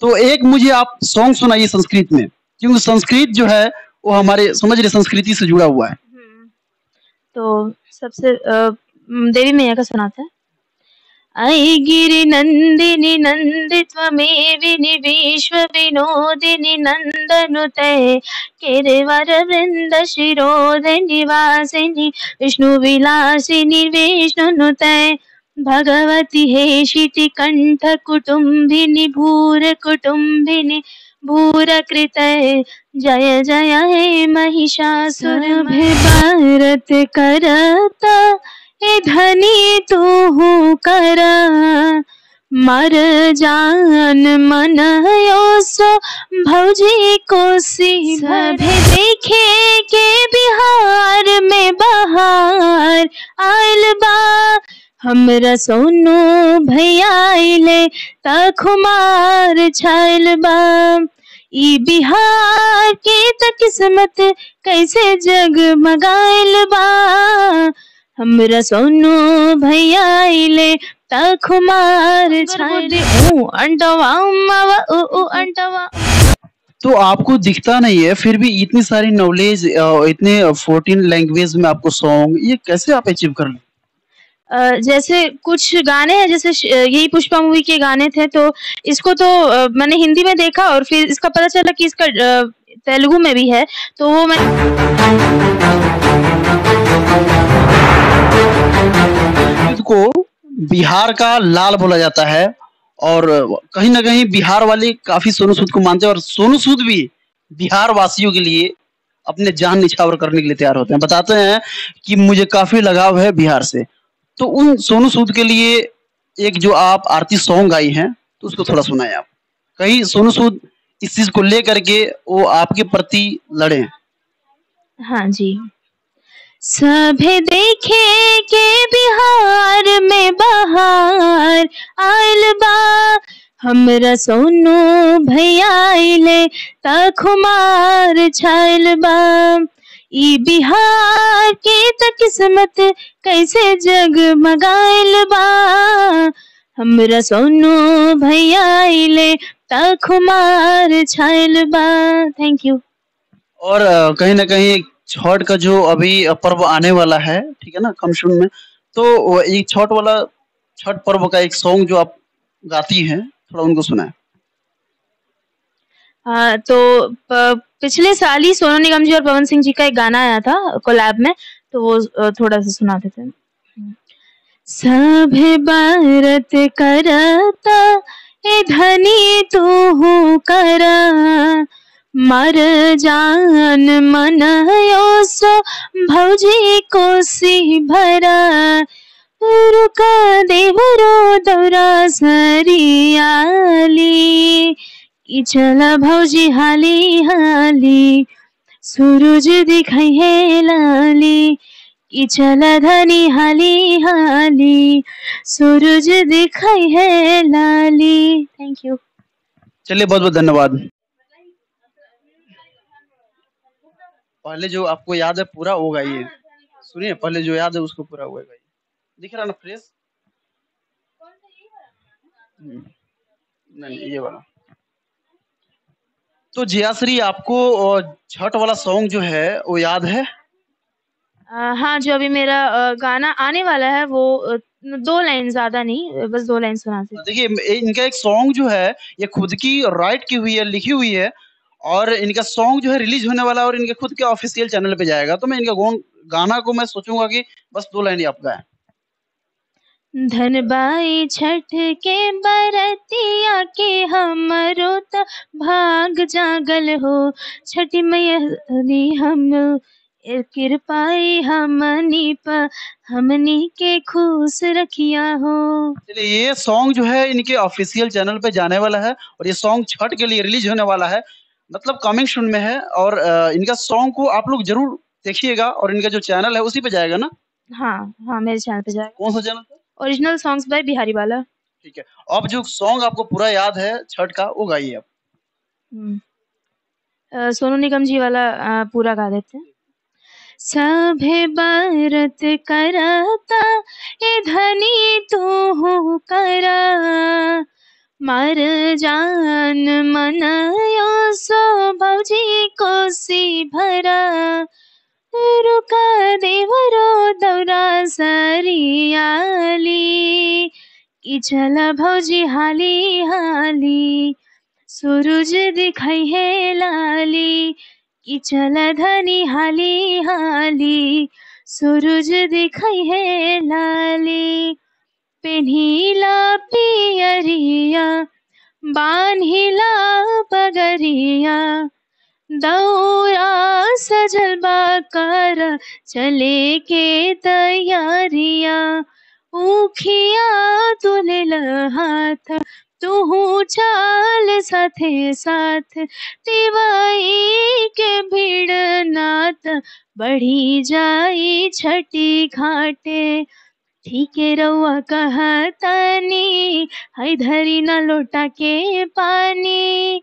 तो एक मुझे आप सॉन्ग सुनाइए संस्कृत में, क्योंकि संस्कृत जो है वो हमारे समझ रहे संस्कृति से जुड़ा हुआ है। तो सबसे देवी मैया का सुनाते हैं। आई गिरि नंदिनी नंदित्वमेविनि विश्व विनोदिनी नंदनुते केरवर वृंद शिरोधनि वासिनि विष्णु विलासिनि विष्णुनुते भगवती हेशिति कंठ कुटुंबिनी भूर कुटुंबिनी भूरकृतये जय जय हे महिषासुरभय भारत करता ए धनी तू हूँ करा मर जान मन योस्र भौजी कोसी सभी देखे के बिहार में बहार आयल बा हमरा सोनू भैया ले तखुमार छायल बा ई बिहार के त किस्मत कैसे जगमगायल बा हमरा सोनू भैया ले तखुमार छायल अंटवा। तो आपको दिखता नहीं है फिर भी इतनी सारी नॉलेज, इतने 14 लैंग्वेज में आपको सॉन्ग, ये कैसे आप अचीव कर लें? जैसे कुछ गाने हैं, जैसे यही पुष्पा मूवी के गाने थे, तो इसको तो मैंने हिंदी में देखा और फिर इसका पता चला कि इसका तेलुगु में भी है, तो वो मैं इसको बिहार का लाल बोला जाता है और कहीं ना कहीं बिहार वाले काफी सोनू सूद को मानते हैं और सोनू सूद भी बिहार वासियों के लिए अपने जान निछावर करने के लिए तैयार होते हैं, बताते हैं कि मुझे काफी लगाव है बिहार से। तो उन सोनू सूद के लिए एक जो आप आरती सॉन्ग आई हैं तो उसको थोड़ा सुनाएं आप, कहीं सोनू सूद इस चीज को ले करके वो आपके प्रति लड़े। हाँ जी। सभे देखे के बिहार में बहार आयल बा हमरा सोनू भैया ले तखुमार छायल बा ई बिहार के त किस्मत कैसे जगमगायल बा हमरा सोनू भैया ले तखुमार छायल बा। Thank you. और कहीं ना कहीं छठ का जो अभी पर्व आने वाला है, ठीक है ना, कमशुन में, तो एक छठ वाला छठ पर्व का एक सॉन्ग जो आप गाती हैं थोड़ा उनको सुनाए। हाँ, तो पिछले साल ही सोनू निगम जी और पवन सिंह जी का एक गाना आया था कोलैब में, तो वो थोड़ा सा सुनाते थे। सब भारत करता ए धनी तू हूँ करा मर जान मन योस्र भौजी कोसी भरा रुका देवरो दौरा सरियाली चला भौजी हाली हाली सूरज दिखाई है लाली की चला धनी हाली हाली सूरज दिखाई है लाली। Thank you. चलिए, बहुत बहुत धन्यवाद। पहले जो आपको याद है पूरा हो गाइए, सुनिए, पहले जो याद है उसको पूरा हो गाइए, दिख रहा ना फ्रेश? नहीं, ये वाला। तो जयाश्री, आपको छठ वाला सॉन्ग जो है वो याद है? हाँ, जो अभी मेरा गाना आने वाला है वो दो लाइन, ज्यादा नहीं, बस दो लाइन सुनाते हैं। देखिए, इनका एक सॉन्ग जो है ये खुद की राइट की हुई है, लिखी हुई है, और इनका सॉन्ग जो है रिलीज होने वाला है और इनके खुद के ऑफिशियल चैनल पे जाएगा। तो मैं इनका गाना को मैं सोचूंगा कि बस दो लाइन ही आप गाएं। धनबाई छठ के बरतिया के हमरो त भाग जागल हो छठी मैयानी हम कृपाई हमनी पर हमनी के खुश रखिया हो। चलिए, ये सॉन्ग जो है इनके ऑफिशियल चैनल पे जाने वाला है और ये सॉन्ग छठ के लिए रिलीज होने वाला है, मतलब कमिंग सून में है, और इनका सॉन्ग को आप लोग जरूर देखिएगा और इनका जो चैनल है उसी पे जाएगा ना? हाँ, मेरे चैनल पे जाएगा। कौन सा channel? Original songs by Bihari Bala. ठीक है, अब जो सॉन्ग आपको पूरा याद है छठ का वो गाइए आप। सोनू निगम जी वाला पूरा गा देते हैं। सभे भारत करता ए धनी तू हूँ करा मर जान मनायो स्वभाव जी को सी भरा रुका देवरो दौरा सरियाली कि चला भौजी हाली हाली सूरज दिखाई है लाली कि चला धनी हाली हाली सूरज दिखाई है लाली। पेन्हिला पियरिया बान्हिला बगरिया दौरा सजल बाकार चले के तैयारिया उखिया तूने लहाथ तू चाल साथे साथ तिवाई के भीड़ नात बढ़ी जाई छठी घाटे ठीके रउआ कहतानी है धरी न लोटा के पानी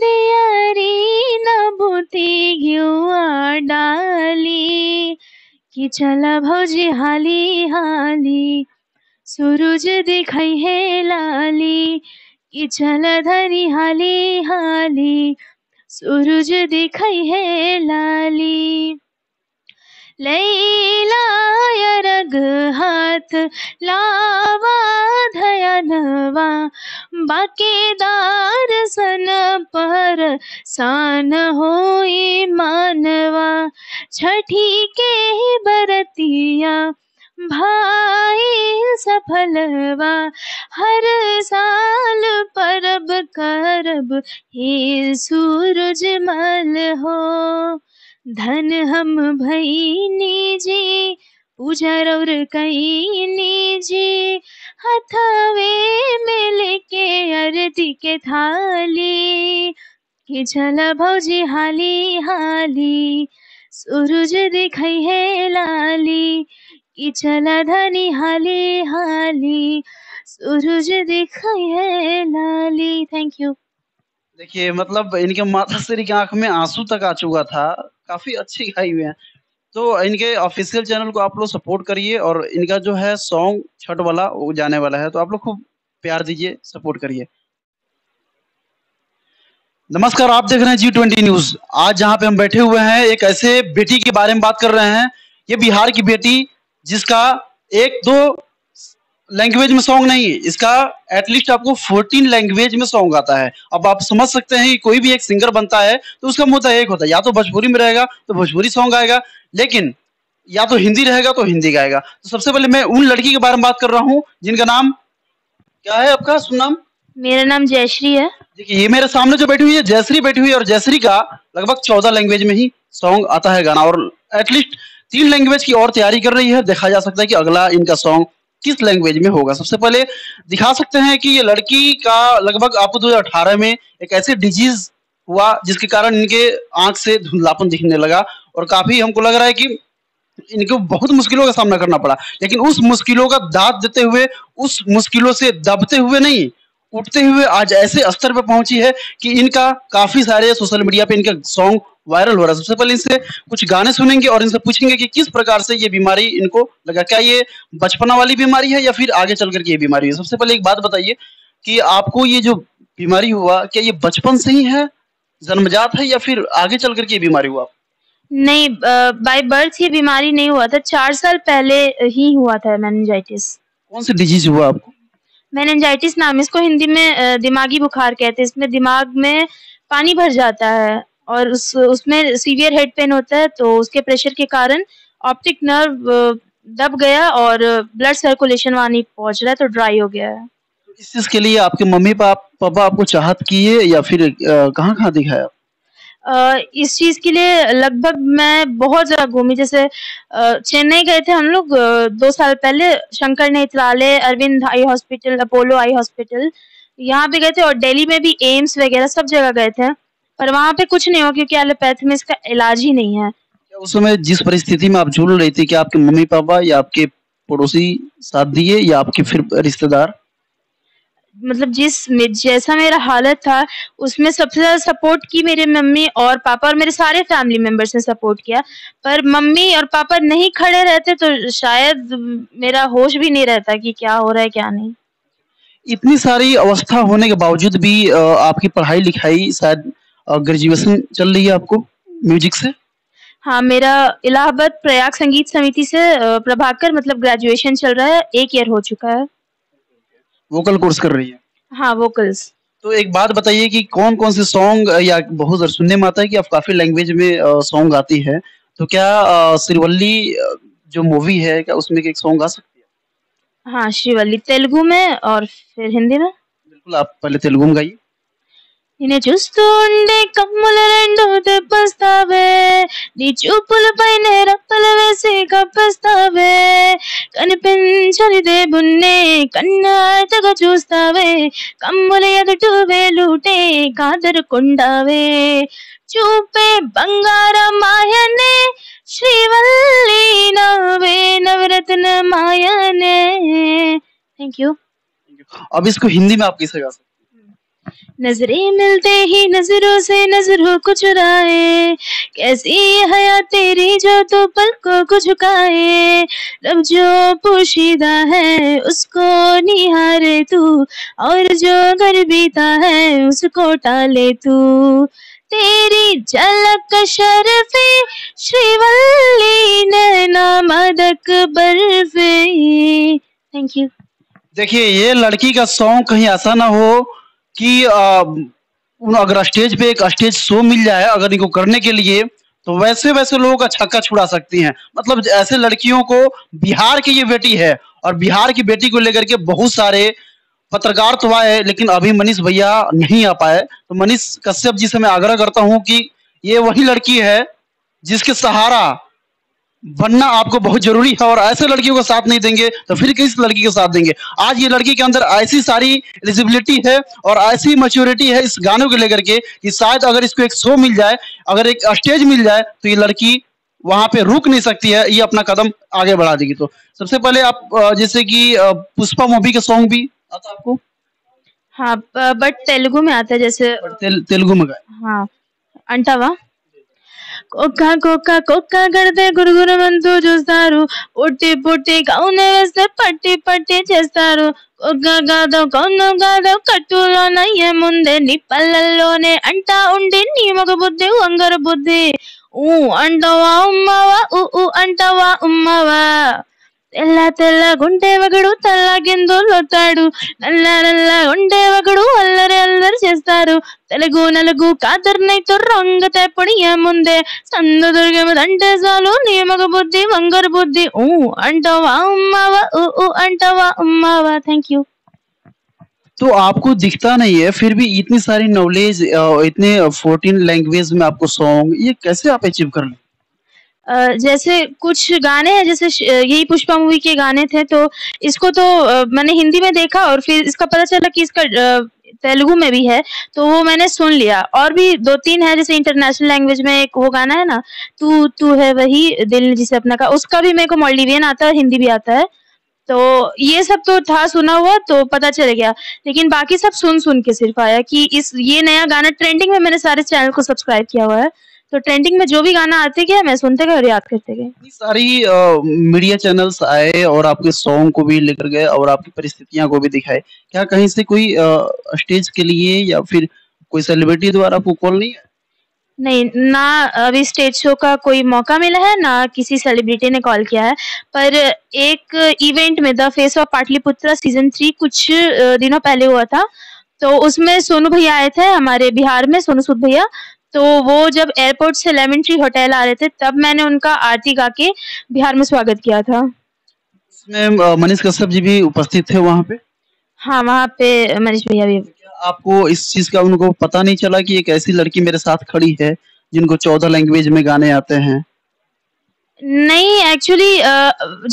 दियारी न भूती घिउआ डाली कि चला भौजी हाली हाली सूरज दिखाई है लाली कि चला धरी हाली हाली सूरज दिखाई है लाली। लैला यरग हाथ लावा धयनवा बाकेदार सन पर सान होई मानवा छठी के बरतिया भाई सफलवा हर साल परब करब हे सूरज मल हो धन हम भईनी जी पूजा रौर कईनी जी हथवे में लेके अर्दी के थाली कि चला भौजी हाली हाली सूरज दिखाई है लाली कि चला धनी हाली हाली सूरज दिखाई है लाली। Thank you. देखिए मतलब इनके माथा से इनकी आंख में आंसू तक आ चुका था, काफी अच्छी गाई हुई है। तो इनके ऑफिशियल चैनल को आप लोग सपोर्ट करिए और इनका जो है सॉन्ग छठ वाला वो जाने वाला है, तो आप लोग खूब प्यार दीजिए, सपोर्ट करिए। नमस्कार, आप देख रहे हैं G20 न्यूज। आज जहाँ पे हम बैठे हुए हैं एक ऐसे बेटी के बारे में बात कर रहे हैं, ये बिहार की बेटी जिसका एक दो लैंग्वेज में सॉन्ग नहीं, इसका एटलीस्ट आपको 14 लैंग्वेज में सॉन्ग आता है। अब आप समझ सकते हैं कि कोई भी एक सिंगर बनता है तो उसका मुद्दा एक होता है, या तो भोजपुरी में रहेगा तो भोजपुरी सॉन्ग आएगा, लेकिन या तो हिंदी रहेगा तो हिंदी गाएगा। तो सबसे पहले मैं उन लड़की के बारे में बात कर रहा हूँ जिनका नाम क्या है, आपका शुभ नाम? मेरा नाम जयश्री है। देखिए ये मेरे सामने जो बैठी हुई है जयश्री बैठी हुई है, और जयश्री का लगभग 14 लैंग्वेज में ही सॉन्ग आता है गाना, और एटलीस्ट 3 लैंग्वेज की और तैयारी कर रही है। देखा जा सकता है कि अगला इनका सॉन्ग किस लैंग्वेज में होगा। सबसे पहले दिखा सकते हैं कि ये लड़की का लगभग आपको 2018 में एक ऐसे डिजीज हुआ जिसके कारण इनके आंख से धुंधलापन दिखने लगा, और काफी हमको लग रहा है कि इनको बहुत मुश्किलों का सामना करना पड़ा, लेकिन उस मुश्किलों का दाद देते हुए, उस मुश्किलों से दबते हुए नहीं, उठते हुए आज ऐसे स्तर पर पहुंची है कि इनका काफी सारे सोशल मीडिया पे इनका सॉन्ग वायरल हो रहा है। सबसे पहले इनसे कुछ गाने सुनेंगे और इनसे पूछेंगे कि किस प्रकार से ये बीमारी इनको लगा, क्या ये बचपना वाली बीमारी है या फिर आगे चल करके ये बीमारी है। सबसे पहले एक बात बताइए कि आपको ये जो बीमारी हुआ क्या ये बचपन से ही है, जन्मजात है, या फिर आगे चल करके ये बीमारी हुआ? नहीं, बाय बर्थ ये बीमारी नहीं हुआ था, 4 साल पहले ही हुआ था मेनिंजाइटिस। कौन सी डिजीज हुआ आपको? मेनिंजाइटिस नाम, इसको हिंदी में दिमागी बुखार कहते हैं। इसमें दिमाग में पानी भर जाता है और उसमें सीवियर हेड पेन होता है, तो उसके प्रेशर के कारण ऑप्टिक नर्व दब गया और ब्लड सर्कुलेशन वहाँ नहीं पहुँच रहा है, तो ड्राई हो गया है। इस चीज के लिए आपके मम्मी पापा आपको चाहत किए या फिर कहाँ कहाँ दिखाया? इस चीज के लिए लगभग मैं बहुत जगह घूमी, जैसे चेन्नई गए थे हम लोग 2 साल पहले, शंकर नेत्रालय, Arvind eye hospital, Apollo eye hospital, यहाँ पे गए थे, और दिल्ली में भी एम्स वगैरह सब जगह गए थे, पर वहाँ पे कुछ नहीं हुआ क्योंकि एलोपैथी में इसका इलाज ही नहीं है। उस समय जिस परिस्थिति में आप झूल रही थी, क्या आपके मम्मी पापा या आपके पड़ोसी साथ दिए या आपके फिर रिश्तेदार? मतलब जैसा मेरा हालत था उसमें सबसे ज्यादा सपोर्ट की मेरे मम्मी और पापा, और मेरे सारे फैमिली मेंबर्स ने सपोर्ट किया, पर मम्मी और पापा नहीं खड़े रहते तो शायद मेरा होश भी नहीं रहता कि क्या हो रहा है क्या नहीं। इतनी सारी अवस्था होने के बावजूद भी आपकी पढ़ाई लिखाई शायद ग्रेजुएशन चल रही है आपको म्यूजिक से? हाँ, मेरा इलाहाबाद प्रयाग संगीत समिति से प्रभाकर मतलब ग्रेजुएशन चल रहा है, एक ईयर हो चुका है। वोकल कोर्स कर रही है? हाँ, वोकल्स। तो एक बात बताइए कि कौन कौन से सॉन्ग, या बहुत सुनने में आता है कि आप काफी लैंग्वेज में सॉन्ग गाती है, तो क्या श्रीवल्ली जो मूवी है क्या उसमें एक सॉन्ग गा सकती है? हाँ, श्रीवल्ली तेलुगु में और फिर हिंदी में। बिल्कुल, आप पहले तेलुगु में गाइए। इन चुस्तुंडे कम्मुल रेंडु दपस्तावे नी चूपुल पैन रप्पल वेसी कप्पस्तावे कनिपिंचनि देबुन्ने कन्नाटगा चूस्तावे कम्मुल एदुटु वेलुटे कादरुकोंडावे चूपे बंगारम मायने श्रीवल्ली नवे नवरत्न मायने। Thank you. अब इसको हिंदी में आप कैसे गा सकते? नजरें मिलते ही नजरों से नजरों को चुराए, कैसी हया तेरी जो तो पलकों को झुकाए, रब जो पोशीदा है उसको निहारे तू, और जो गर्विता है उसको टाले तू, तेरी झलक शर्फे श्रीवल्ली नैना मदक बर्फे। Thank you. देखिए, ये लड़की का सॉन्ग कहीं ऐसा ना हो कि अगर स्टेज पे एक स्टेज शो मिल जाए अगर इनको करने के लिए, तो वैसे वैसे लोगों का छक्का छुड़ा सकती हैं। मतलब ऐसे लड़कियों को, बिहार की ये बेटी है और बिहार की बेटी को लेकर के बहुत सारे पत्रकार तो आए, लेकिन अभी मनीष भैया नहीं आ पाए। तो मनीष कश्यप जी से मैं आग्रह करता हूं कि ये वही लड़की है जिसके सहारा बनना आपको बहुत जरूरी है, और ऐसे लड़कियों को साथ नहीं देंगे तो फिर किस लड़की को साथ देंगे? आज ये लड़की के अंदर ऐसी सारी एलिजिबिलिटी है और ऐसी मैच्योरिटी है इस गानों को लेकर के कि शायद अगर इसको एक शो मिल जाए, अगर एक स्टेज मिल जाए, तो ये लड़की वहां पे रुक नहीं सकती है, ये अपना कदम आगे बढ़ा देगी। तो सबसे पहले आप जैसे कि पुष्पा मूवी के सॉन्ग भी आता आपको? हाँ, बट तेलुगु में आता है। जैसे तेलुगु में हाँ, अंटावा कोका कोका कोका करते गुरगुरमंतू చూస్తారు పొట్టి పొట్టి కౌనే వేస్తే పట్టి పట్టి చేస్తారు ఒగ్గా గాదో కౌను గాదో కట్టులోన ఏముందే నీ పల్లల్లోనే అంటా ఉండి నీ మగ బుద్ధి వంగర బుద్ధి ఊ అంటావా ఉమ్మవా ఊ ఊ అంటావా ఉమ్మవా తెల్ల తెల్ల గుండే వగడు తెల్ల గిందులొతాడు నల్ల నల్ల గుండే వగడు అల్లరి అల్లరి చేస్తారు తెలుగు నలుగు కాదర్నై తొరంగతే పొడియ ముందే సందు దుర్గమ దంటే చాలు నియమగ బుద్ధి వంగర బుద్ధి ఊ అంటావా ఉమ్మవా ఊ అంటావా ఉమ్మవా। Thank you. तो आपको दिखता नहीं है फिर भी इतनी सारी नॉलेज, इतने 14 लैंग्वेज में आपको सॉन्ग, ये कैसे आप अचीव कर लें? जैसे कुछ गाने हैं, जैसे यही पुष्पा मूवी के गाने थे, तो इसको तो मैंने हिंदी में देखा और फिर इसका पता चला कि इसका तेलुगु में भी है, तो वो मैंने सुन लिया। और भी 2-3 है, जैसे इंटरनेशनल लैंग्वेज में एक वो गाना है ना, तू तू है वही दिल जिसे अपना का, उसका भी मेरे को मॉल्डीवियन आता है, हिंदी भी आता है। तो ये सब तो था सुना हुआ, तो पता चल गया, लेकिन बाकी सब सुन सुन के सिर्फ आया कि इस ये नया गाना ट्रेंडिंग में, मैंने सारे चैनल को सब्सक्राइब किया हुआ है, तो ट्रेंडिंग में जो भी गाना आते गए मैं सुनते गए और याद करते गए। सारी मीडिया चैनल्स आए और आपके सॉन्ग को भी लेकर गए और आपकी परिस्थितियां को भी दिखाए। क्या कहीं से कोई स्टेज के लिए या फिर कोई सेलिब्रिटी द्वारा आपको कॉल नहीं है? नहीं, ना अभी स्टेज शो का कोई मौका मिला है, ना किसी सेलिब्रिटी ने कॉल किया है, पर एक इवेंट में the face of Pataliputra season 3 कुछ दिनों पहले हुआ था, तो उसमें सोनू भैया आए थे हमारे बिहार में, सोनू सूद भैया। तो वो जब एयरपोर्ट से लेमन ट्री होटल आ रहे थे तब मैंने उनका आरती गा के बिहार में स्वागत किया था। इसमें मनीष कश्यप जी भी उपस्थित थे वहाँ पे? हाँ, वहाँ पे मनीष भैया भी। आपको इस चीज का उनको पता नहीं चला कि एक ऐसी लड़की मेरे साथ खड़ी है जिनको 14 लैंग्वेज में गाने आते हैं? नहीं, एक्चुअली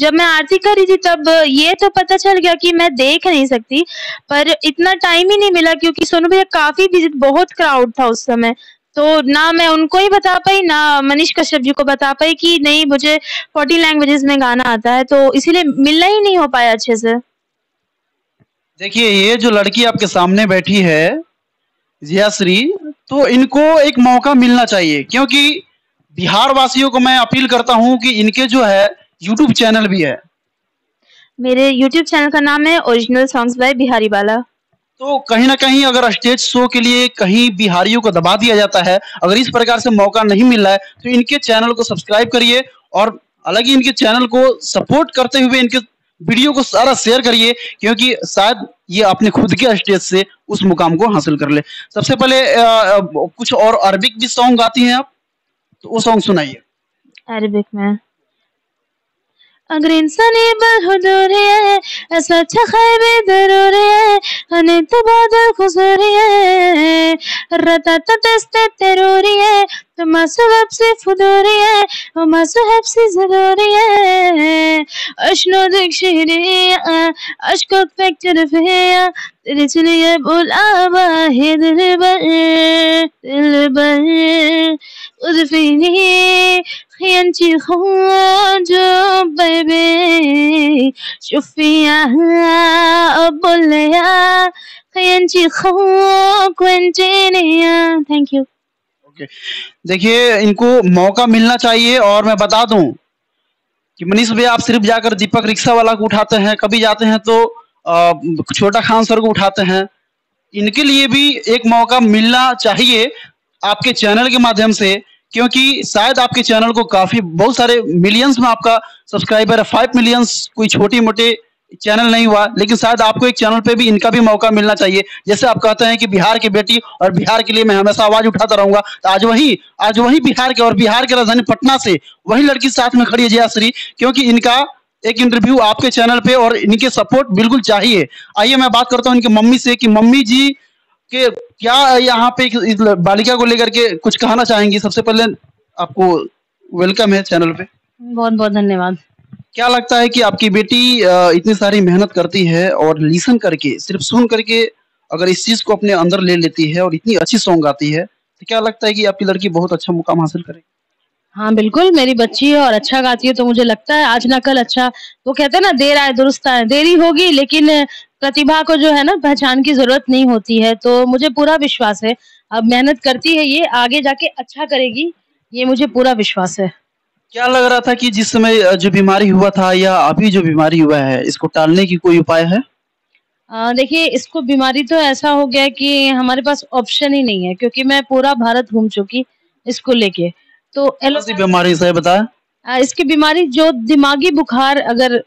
जब मैं आरती कर रही थी तब ये तो पता चल गया कि मैं देख नहीं सकती, पर इतना टाइम ही नहीं मिला क्योंकि सोनू भैया काफी बिजी, बहुत क्राउड था उस समय, तो ना मैं उनको ही बता पाई ना मनीष कश्यप जी को बता पाई कि नहीं मुझे 14 लैंग्वेजेस में गाना आता है, तो इसीलिए मिलना ही नहीं हो पाया अच्छे से। देखिए, ये जो लड़की आपके सामने बैठी है जयाश्री, तो इनको एक मौका मिलना चाहिए, क्योंकि बिहार वासियों को मैं अपील करता हूं कि इनके जो है यूट्यूब चैनल भी है। मेरे YouTube चैनल का नाम है original songs by Bihari Bala. तो कहीं ना कहीं अगर स्टेज शो के लिए कहीं बिहारियों को दबा दिया जाता है, अगर इस प्रकार से मौका नहीं मिल रहा है तो इनके चैनल को सब्सक्राइब करिए और हालांकि इनके चैनल को सपोर्ट करते हुए इनके वीडियो को सारा शेयर करिए, क्योंकि शायद ये अपने खुद के स्टेज से उस मुकाम को हासिल कर ले। सबसे पहले कुछ और अरबिक भी सॉन्ग गाती हैं आप, तो वो सॉन्ग सुनाइए अरबिक में। अगर इंसानी बलहुदूरी है, ऐसा अच्छा खैब जरूरी है, हने तो बादल खुजूरी है, रता तो दस्ते तरूरी है, तो मासूहब से फुदूरी है, वो मासूहब से जरूरी है, अश्नो देख शहरिया, अश्को फैक्टर फिया, तेरे चलिए बोला बाहे दिल बर, उर्फिनी انتي خواج بيبي شوفيها اقول لها انتي خواك وانتينيا। Thank you. ओके, देखिए इनको मौका मिलना चाहिए। और मैं बता दूं कि मनीष भैया आप सिर्फ जाकर दीपक रिक्शा वाला को उठाते हैं, कभी जाते हैं तो छोटा खान सर को उठाते हैं, इनके लिए भी एक मौका मिलना चाहिए आपके चैनल के माध्यम से, क्योंकि शायद आपके चैनल को काफी बहुत सारे मिलियंस में आपका सब्सक्राइबर है, 5 मिलियंस कोई छोटी मोटी चैनल नहीं हुआ, लेकिन शायद आपको एक चैनल पे भी इनका भी मौका मिलना चाहिए। जैसे आप कहते हैं कि बिहार की बेटी और बिहार के लिए मैं हमेशा आवाज उठाता रहूंगा, तो आज वही बिहार के और बिहार के राजधानी पटना से वही लड़की साथ में खड़ी है जयाश्री, क्योंकि इनका एक इंटरव्यू आपके चैनल पे और इनके सपोर्ट बिल्कुल चाहिए। आइए मैं बात करता हूँ इनकी मम्मी से कि मम्मी जी के क्या यहाँ पे इस बालिका को लेकर के कुछ कहना चाहेंगी। सबसे पहले आपको वेलकम है चैनल पे, बहुत बहुत धन्यवाद। क्या लगता है कि आपकी बेटी इतनी सारी मेहनत करती है और लिसन करके सिर्फ सुन करके अगर इस चीज को अपने अंदर ले लेती है और इतनी अच्छी सॉन्ग गाती है, तो क्या लगता है कि आपकी लड़की बहुत अच्छा मुकाम हासिल करेगी? हाँ बिल्कुल, मेरी बच्ची है और अच्छा गाती है, तो मुझे लगता है आज ना कल अच्छा, वो कहते हैं ना देर आए दुरुस्त आए, देरी होगी लेकिन प्रतिभा को जो है ना पहचान की जरूरत नहीं होती है, तो मुझे पूरा विश्वास है अब मेहनत करती है ये आगे जाके अच्छा करेगी, ये मुझे पूरा विश्वास है। क्या लग रहा था कि जिस समय जो बीमारी हुआ था या अभी जो बीमारी हुआ है, इसको टालने की कोई उपाय है? देखिए इसको बीमारी तो ऐसा हो गया कि हमारे पास ऑप्शन ही नहीं है, क्योंकि मैं पूरा भारत घूम चुकी इसको लेके। तो बीमारी से बताया इसकी बीमारी जो दिमागी बुखार, अगर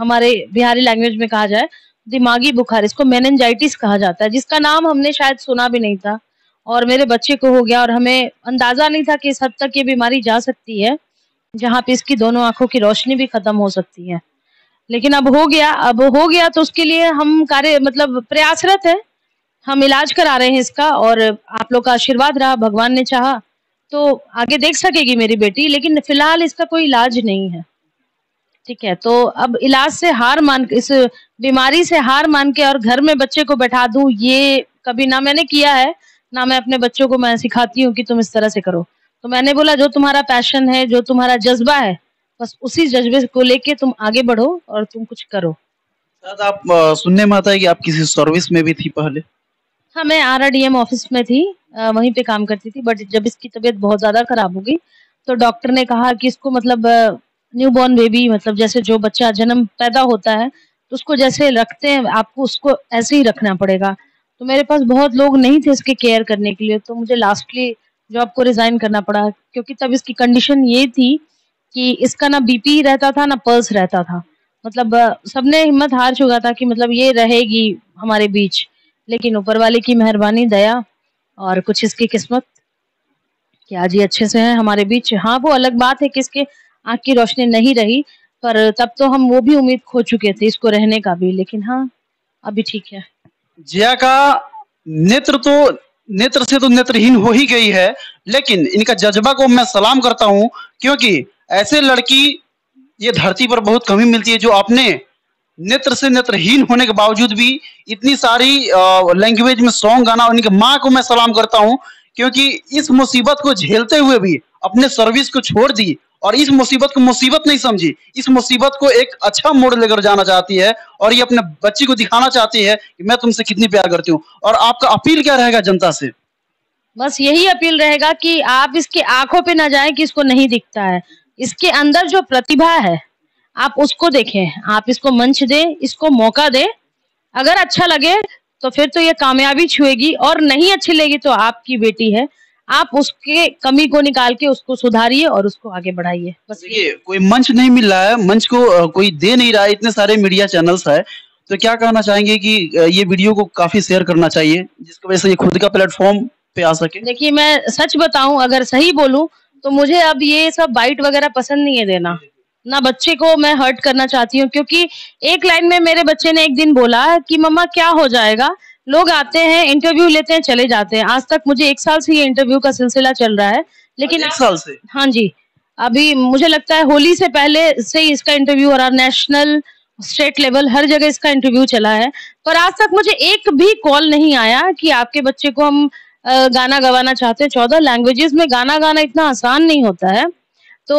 हमारे बिहारी लैंग्वेज में कहा जाए दिमागी बुखार, इसको मेनिंजाइटिस कहा जाता है, जिसका नाम हमने शायद सुना भी नहीं था और मेरे बच्चे को हो गया और हमें अंदाजा नहीं था कि इस हद तक ये बीमारी जा सकती है, जहाँ पे इसकी दोनों आंखों की रोशनी भी खत्म हो सकती है, लेकिन अब हो गया तो उसके लिए हम प्रयासरत है, हम इलाज करा रहे हैं इसका और आप लोग का आशीर्वाद रहा, भगवान ने चाहा तो आगे देख सकेगी मेरी बेटी, लेकिन फिलहाल इसका कोई इलाज नहीं है। ठीक है, तो अब इलाज से हार मान, इस बीमारी से हार मान के और घर में बच्चे को बैठा दूं, ये कभी ना मैंने किया है ना मैं अपने बच्चों को मैं सिखाती हूँ कि तुम इस तरह से करो, तो मैंने बोला जो तुम्हारा पैशन है, जो तुम्हारा जज्बा है, बस उसी जज्बे को लेके तुम आगे बढ़ो और तुम कुछ करो। आप सुनने में आता है कि आप किसी सर्विस में भी थी पहले? हाँ, मैं RDM ऑफिस में थी, वहीं पे काम करती थी, बट जब इसकी तबीयत बहुत ज्यादा खराब हो गई तो डॉक्टर ने कहा कि इसको न्यूबॉर्न बेबी, जैसे जो बच्चा जन्म पैदा होता है तो उसको जैसे रखते हैं आपको उसको ऐसे ही रखना पड़ेगा, तो मेरे पास बहुत लोग नहीं थे इसके केयर करने के लिए, तो मुझे लास्टली जॉब को रिजाइन करना पड़ा, क्योंकि तब इसकी कंडीशन ये थी कि इसका ना BP रहता था ना पल्स रहता था, सबने हिम्मत हार चुका था कि ये रहेगी हमारे बीच, लेकिन ऊपर वाले की मेहरबानी दया और कुछ इसकी किस्मत कि आज ये अच्छे से हैं हमारे बीच। हाँ वो अलग बात है कि इसके आँख की रोशनी नहीं रही, पर तब तो हम वो भी उम्मीद खो चुके थे इसको रहने का भी, लेकिन हाँ अभी ठीक है। जिया का नेत्र से तो नेत्रहीन हो ही गई है, लेकिन इनका जज्बा को मैं सलाम करता हूँ, क्योंकि ऐसे लड़की ये धरती पर बहुत कमी मिलती है जो अपने नेत्र से नेत्रहीन होने के बावजूद भी इतनी सारी लैंग्वेज में सॉन्ग गाना। उनकी माँ को मैं सलाम करता हूँ, क्योंकि इस मुसीबत को झेलते हुए भी अपने सर्विस को छोड़ दी और इस मुसीबत को मुसीबत नहीं समझी, इस मुसीबत को एक अच्छा मोड़ लेकर जाना चाहती है और ये अपने बच्ची को दिखाना चाहती है कि मैं तुमसे कितनी प्यार करती हूँ। और आपका अपील क्या रहेगा जनता से? बस यही अपील रहेगा कि आप इसकी आंखों पे ना जाएं कि इसको नहीं दिखता है, इसके अंदर जो प्रतिभा है आप उसको देखें, आप इसको मंच दें, इसको मौका दें। अगर अच्छा लगे तो फिर तो ये कामयाबी छुएगी, और नहीं अच्छी लगेगी तो आपकी बेटी है, आप उसके कमी को निकाल के उसको सुधारिए और उसको आगे बढ़ाइए। बस ये कोई मंच नहीं मिल रहा है, मंच को कोई दे नहीं रहा है, इतने सारे मीडिया चैनल्स है, तो क्या कहना चाहेंगे कि ये वीडियो को काफी शेयर करना चाहिए जिसकी वजह से ये खुद का प्लेटफॉर्म पे आ सके? देखिए मैं सच बताऊं, अगर सही बोलूं तो मुझे अब ये सब बाइट वगैरह पसंद नहीं है देना, ना बच्चे को मैं हर्ट करना चाहती हूँ। क्योंकि एक लाइन में मेरे बच्चे ने एक दिन बोला कि मम्मा क्या हो जाएगा, लोग आते हैं इंटरव्यू लेते हैं चले जाते हैं। आज तक मुझे 1 साल से ये इंटरव्यू का सिलसिला चल रहा है, लेकिन 1 साल से, हाँ जी, अभी मुझे लगता है होली से पहले से ही इसका इंटरव्यू हो रहा, नेशनल स्टेट लेवल हर जगह इसका इंटरव्यू चला है, पर आज तक मुझे एक भी कॉल नहीं आया कि आपके बच्चे को हम गाना गवाना चाहते हैं। 14 लैंग्वेजेस में गाना गाना इतना आसान नहीं होता है, तो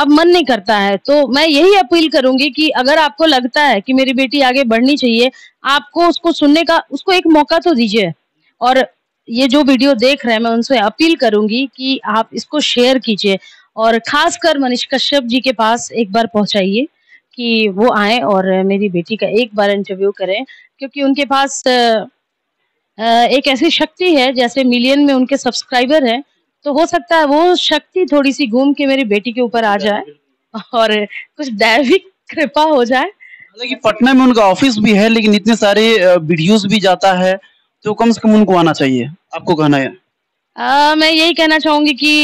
अब मन नहीं करता है। तो मैं यही अपील करूंगी कि अगर आपको लगता है कि मेरी बेटी आगे बढ़नी चाहिए, आपको उसको सुनने का, उसको एक मौका तो दीजिए। और ये जो वीडियो देख रहे हैं, मैं उनसे अपील करूंगी कि आप इसको शेयर कीजिए और खासकर मनीष कश्यप जी के पास एक बार पहुंचाइए कि वो आए और मेरी बेटी का एक बार इंटरव्यू करें, क्योंकि उनके पास एक ऐसी शक्ति है, जैसे मिलियन में उनके सब्सक्राइबर हैं, तो हो सकता है वो शक्ति थोड़ी सी घूम के मेरी बेटी के ऊपर आ जाए और कुछ दैविक कृपा हो जाए। हालांकि पटना में उनका ऑफिस भी है, लेकिन इतने सारे वीडियोस भी जाता है, तो कम से कम उनको आना चाहिए। आपको कहना है? मैं यही कहना चाहूंगी कि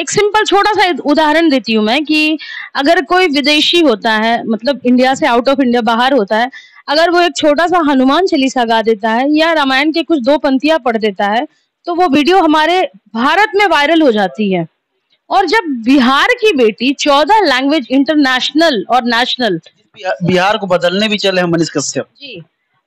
एक सिंपल छोटा सा उदाहरण देती हूँ मैं, कि अगर कोई विदेशी होता है, मतलब इंडिया से, आउट ऑफ इंडिया, बाहर होता है, अगर वो एक छोटा सा हनुमान चालीसा गा देता है या रामायण के कुछ 2 पंक्तियां पढ़ देता है, तो वो वीडियो हमारे भारत में वायरल हो जाती है। और जब बिहार की बेटी 14 लैंग्वेज, इंटरनेशनल और नेशनल, बिहार को बदलने भी चले हैं मनीष कश्यप जी,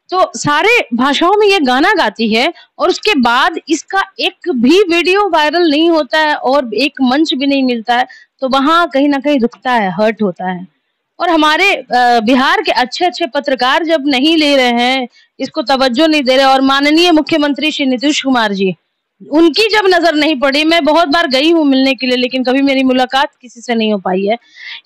तो सारे भाषाओं में ये गाना गाती है और उसके बाद इसका एक भी वीडियो वायरल नहीं होता है और एक मंच भी नहीं मिलता है, तो वहाँ कहीं ना कहीं दुखता है, हर्ट होता है। और हमारे बिहार के अच्छे अच्छे पत्रकार जब नहीं ले रहे हैं, इसको तवज्जो नहीं दे रहे, और माननीय मुख्यमंत्री श्री नीतीश कुमार जी, उनकी जब नजर नहीं पड़ी, मैं बहुत बार गई हूँ मिलने के लिए, लेकिन कभी मेरी मुलाकात किसी से नहीं हो पाई है।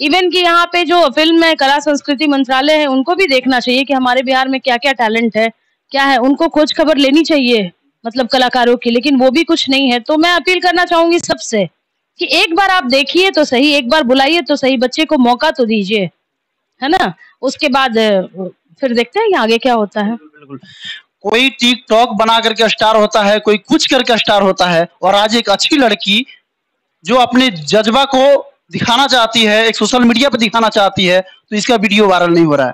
इवन कि यहाँ पे जो फिल्म है, कला संस्कृति मंत्रालय है, उनको भी देखना चाहिए कि हमारे बिहार में क्या क्या टैलेंट है, क्या है, उनको खोज खबर लेनी चाहिए, मतलब कलाकारों की, लेकिन वो भी कुछ नहीं है। तो मैं अपील करना चाहूंगी सबसे कि एक बार आप देखिए तो सही, एक बार बुलाइए तो सही, बच्चे को मौका तो दीजिए, है ना, उसके बाद फिर देखते हैं आगे क्या होता है। बिल्कुल, कोई टिकटॉक बना करके स्टार होता है, कोई कुछ करके स्टार होता है, और आज एक अच्छी लड़की जो अपने जज्बा को दिखाना चाहती है, एक सोशल मीडिया पर दिखाना चाहती है, तो इसका वीडियो वायरल नहीं हो रहा है।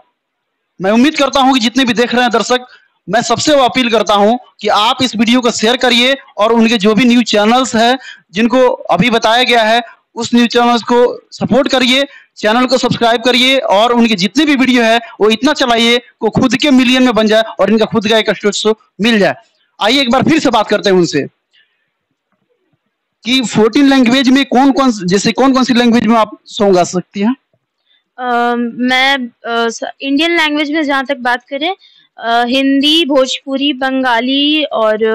मैं उम्मीद करता हूं कि जितने भी देख रहे हैं दर्शक, मैं सबसे वो अपील करता हूं कि आप इस वीडियो को शेयर करिए और उनके जो भी न्यूज चैनल्स हैं जिनको अभी बताया गया है, उस न्यूज चैनल को सपोर्ट करिए, चैनल को सब्सक्राइब करिए, और उनके जितने भी वीडियो है वो इतना चलाइए को खुद के मिलियन में बन जाए और इनका खुद का एक स्टेटस शो मिल जाए। आइए एक बार फिर से बात करते हैं उनसे कि 14 लैंग्वेज में कौन कौन सी लैंग्वेज में आप सॉन्ग गा सकती हैं? मैं इंडियन लैंग्वेज में जहाँ तक बात करें, हिंदी, भोजपुरी, बंगाली और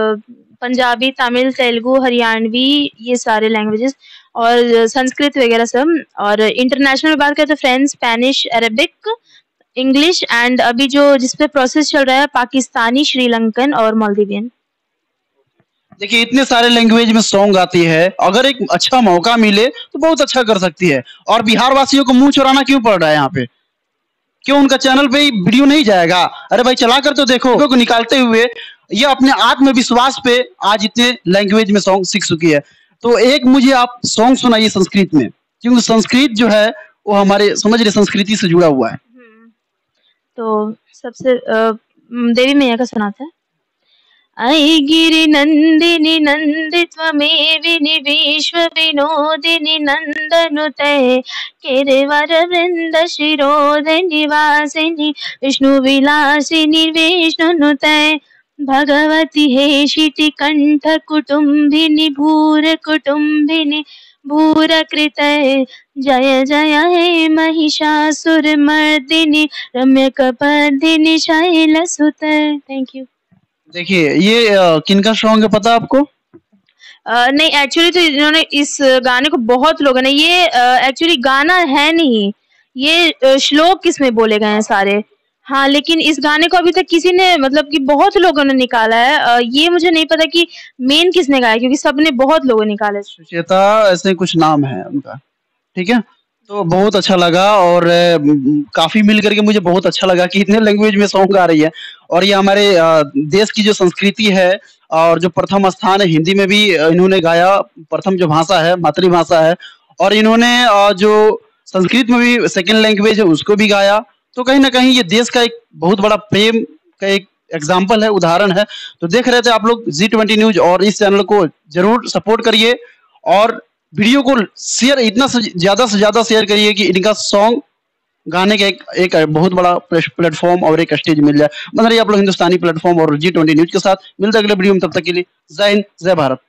पंजाबी, तमिल, तेलुगु, हरियाणवी, ये सारे लैंग्वेजेस, और संस्कृत वगैरह सब। और इंटरनेशनल बात करें तो French, Spanish, Arabic, English, and अभी जो जिसपे प्रोसेस चल रहा है, पाकिस्तानी, श्रीलंकन और मालदीवियन। देखिए इतने सारे लैंग्वेज में सॉन्ग आती है, अगर एक अच्छा मौका मिले तो बहुत अच्छा कर सकती है। और बिहार वासियों को मुंह चुराना क्यों पड़ रहा है यहाँ पे? क्यों उनका चैनल पे वीडियो नहीं जाएगा? अरे भाई चला कर तो देखो। लोग निकालते हुए ये अपने आत्मविश्वास पे आज इतने लैंग्वेज में सॉन्ग सीख चुकी है। तो एक मुझे आप सॉन्ग सुनाइए संस्कृत में, क्योंकि संस्कृत जो है वो हमारे समझ रहे संस्कृति से जुड़ा हुआ है। तो सबसे देवी मैया का सुनाते हैं। आई गिरि नंदिनी नंदित्वमेविनि विश्व विनोदिनि नंदनुते केरवर वृंद शिरोधनि वासिनि विष्णु विलासिनि विष्णुनुते भगवती हेशिति कंठ कुटुंबिनी भूर कुटुंबिनी भूर कृतये जय जय हे महिषासुर मर्दिनी रम्य कपर्दिनी शैल सुतये। Thank you. देखिए ये किनका सॉन्ग है पता आपको? नहीं, एक्चुअली तो इन्होंने इस गाने को बहुत लोगों ने, ये एक्चुअली गाना है नहीं, ये श्लोक किसमें बोले गए हैं सारे। हाँ, लेकिन इस गाने को अभी तक किसी ने, मतलब कि बहुत लोगों ने निकाला है, ये मुझे नहीं पता कि मेन किसने गाया, क्योंकि सबने बहुत लोगों ने निकाला। सुचेता ऐसे कुछ नाम है उनका, ठीक है। तो बहुत अच्छा लगा और काफी मिल करके मुझे बहुत अच्छा लगा कि इतने लैंग्वेज में सॉन्ग आ रही है। और ये हमारे देश की जो संस्कृति है और जो प्रथम स्थान है, हिंदी में भी इन्होंने गाया, प्रथम जो भाषा है, मातृभाषा है, और इन्होंने जो संस्कृत में भी सेकेंड लैंग्वेज है उसको भी गाया। तो कहीं ना कहीं ये देश का एक बहुत बड़ा प्रेम का एक एग्जाम्पल है, उदाहरण है। तो देख रहे थे आप लोग G20 न्यूज और इस चैनल को जरूर सपोर्ट करिए और वीडियो को शेयर, इतना से ज्यादा शेयर करिए कि इनका सॉन्ग गाने का एक बहुत बड़ा प्लेटफॉर्म और एक स्टेज मिल जाए। बन रही आप लोग हिंदुस्तानी प्लेटफॉर्म और G20 न्यूज के साथ। मिलते अगले वीडियो में, तब तक के लिए जय हिंद, जय भारत।